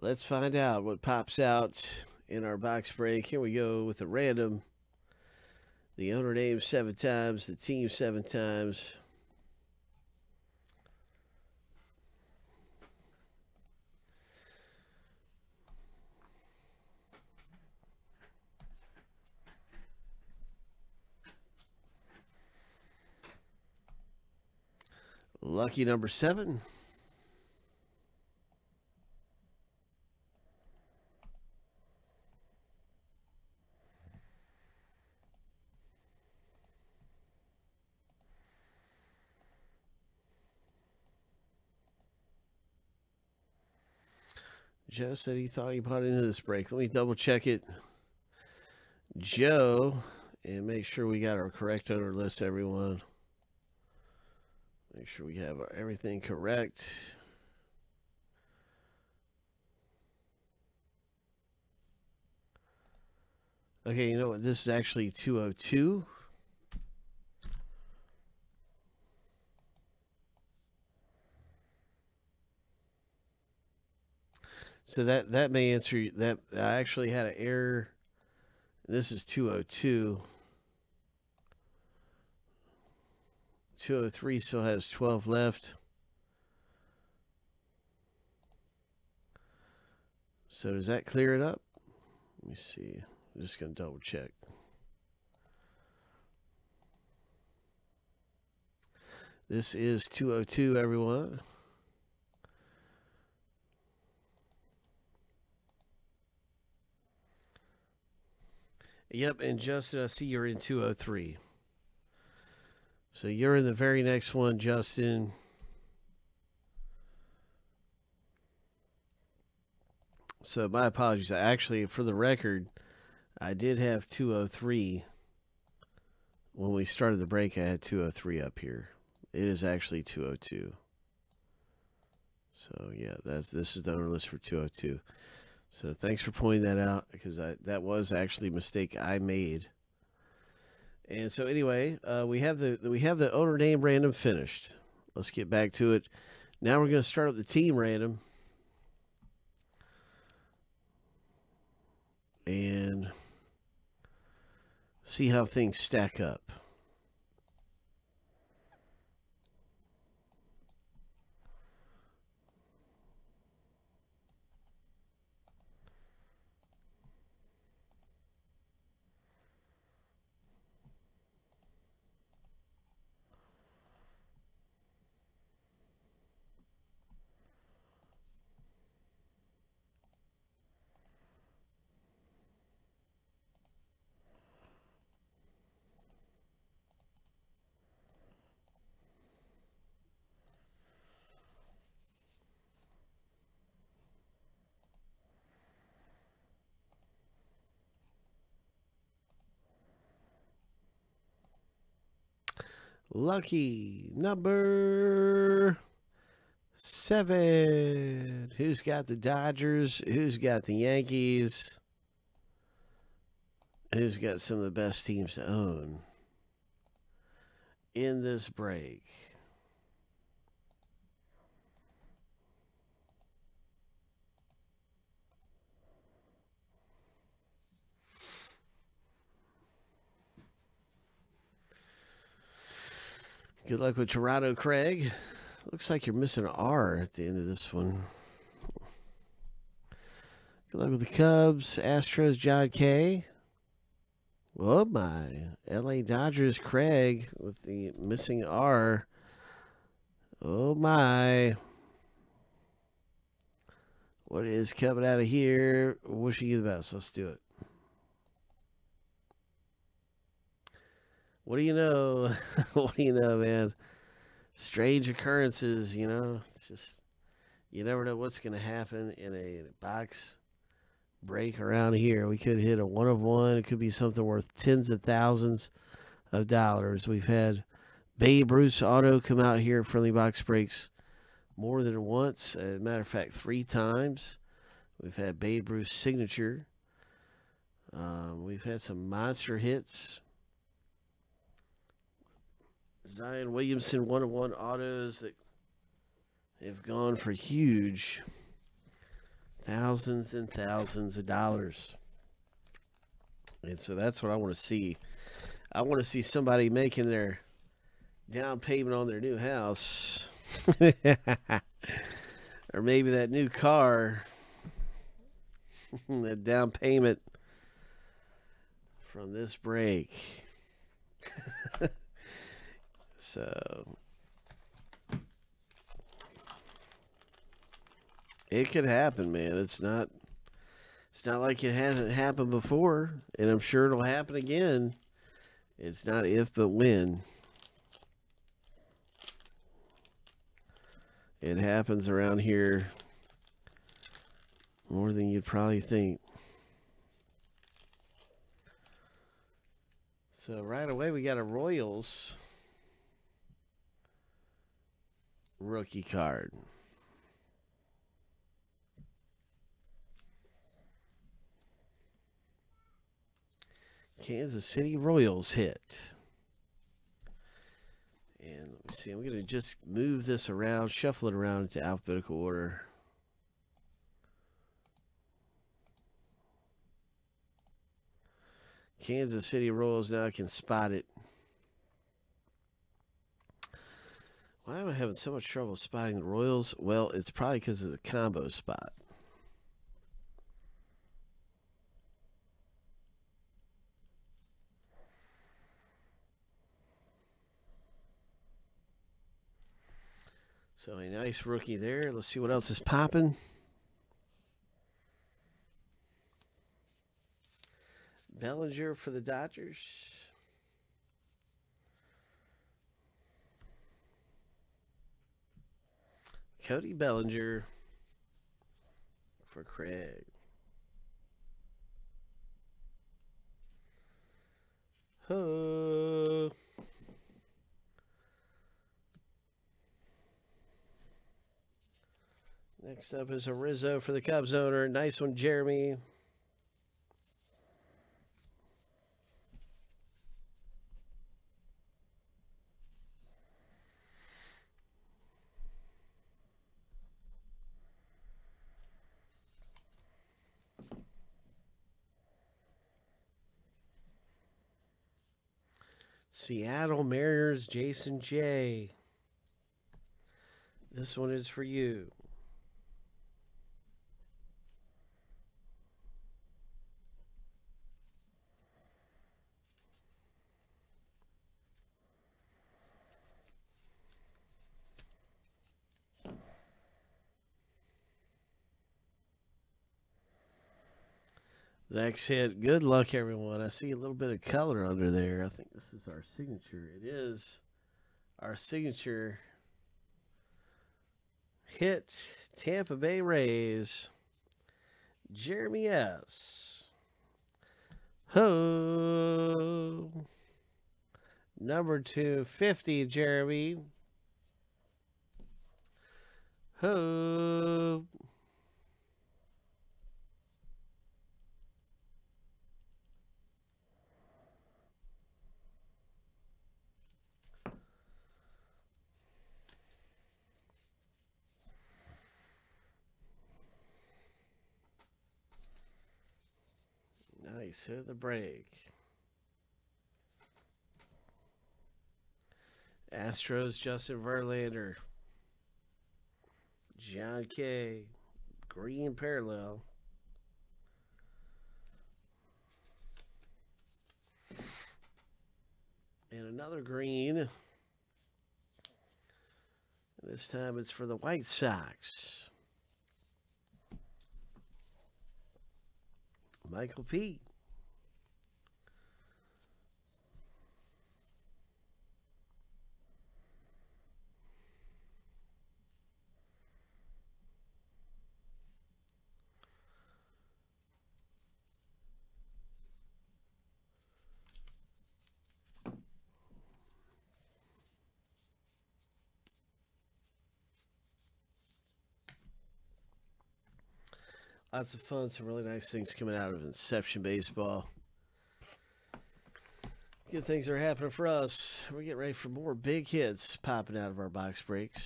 Let's find out what pops out in our box break. Here we go with the random. The owner name 7 times, the team 7 times. Lucky number 7. Joe said he thought he bought into this break. Let me double check it, Joe, and make sure we got our correct owner list, everyone. Make sure we have everything correct. Okay, you know what? This is actually 202. So that may answer you. That I actually had an error. This is 202. 203 still has 12 left. So does that clear it up? Let me see. I'm just going to double check. This is 202, everyone. Yep, and Justin, I see you're in 203. So you're in the very next one, Justin. So my apologies. I actually, for the record, I did have 203. When we started the break, I had 203 up here. It is actually 202. So yeah, this is the owner list for 202. So thanks for pointing that out, because that was actually a mistake I made. And so anyway, we have the owner name random finished. Let's get back to it. Now we're going to start up the team random. And see how things stack up. Lucky number 7. Who's got the Dodgers? Who's got the Yankees? Who's got some of the best teams to own in this break? Good luck with Toronto, Craig. Looks like you're missing an R at the end of this one. Good luck with the Cubs, Astros, John K. Oh my, LA Dodgers, Craig with the missing R. Oh my. What is coming out of here? Wishing you the best. Let's do it. What do you know? What do you know, man? Strange occurrences, you know. It's just, you never know what's going to happen in a box break around here. We could hit a 1 of 1. It could be something worth tens of thousands of dollars. We've had Babe Ruth auto come out here at Friendly Box Breaks more than once. As a matter of fact, 3 times. We've had Babe Ruth signature. We've had some monster hits. Zion Williamson 1 of 1 autos that have gone for huge Thousands and thousands of dollars. And so that's what I want to see. I want to see somebody making their down payment on their new house. Or maybe that new car. That down payment from this break. So it could happen, man. It's not like it hasn't happened before, and I'm sure it'll happen again. It's not if but when. It happens around here more than you'd probably think. So right away we got a Royals rookie card. Kansas City Royals hit. And let me see, I'm going to just move this around, shuffle it around into alphabetical order. Kansas City Royals, now I can spot it. Why am I having so much trouble spotting the Royals? Well, it's probably because of the combo spot. So a nice rookie there. Let's see what else is popping. Bellinger for the Dodgers. Cody Bellinger for Craig. Ho. Next up is a Rizzo for the Cubs owner. Nice one, Jeremy. Seattle Mariners, Jason J. This one is for you. Next hit. Good luck, everyone. I see a little bit of color under there. I think this is our signature. It is our signature hit. Tampa Bay Rays. Jeremy S. Ho. Number 250, Jeremy. Ho. Nice, hit the break. Astros, Justin Verlander. John K. Green parallel. And another green. This time it's for the White Sox. Michael P. Lots of fun, some really nice things coming out of Inception Baseball. Good things are happening for us. We're getting ready for more big hits popping out of our box breaks.